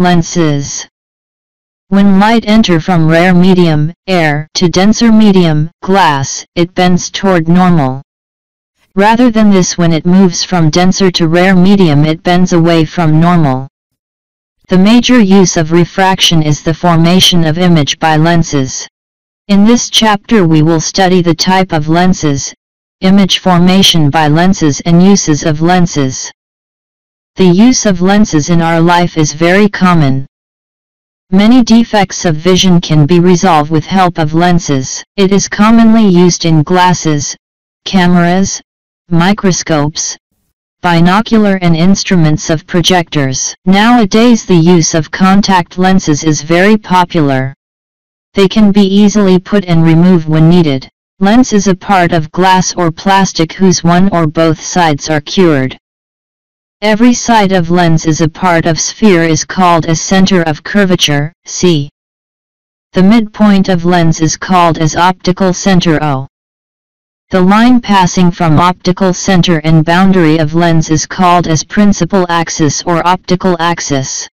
lenses. When light enters from rare medium, air, to denser medium, glass, it bends toward normal. Rather than this, when it moves from denser to rare medium, it bends away from normal. The major use of refraction is the formation of image by lenses. In this chapter we will study the type of lenses, image formation by lenses and uses of lenses. The use of lenses in our life is very common. Many defects of vision can be resolved with help of lenses. It is commonly used in glasses, cameras, microscopes, binocular and instruments of projectors. Nowadays the use of contact lenses is very popular. They can be easily put and removed when needed. Lens is a part of glass or plastic whose one or both sides are cured. Every side of lens is a part of sphere is called a center of curvature, C. The midpoint of lens is called as optical center O. The line passing from optical center and boundary of lens is called as principal axis or optical axis.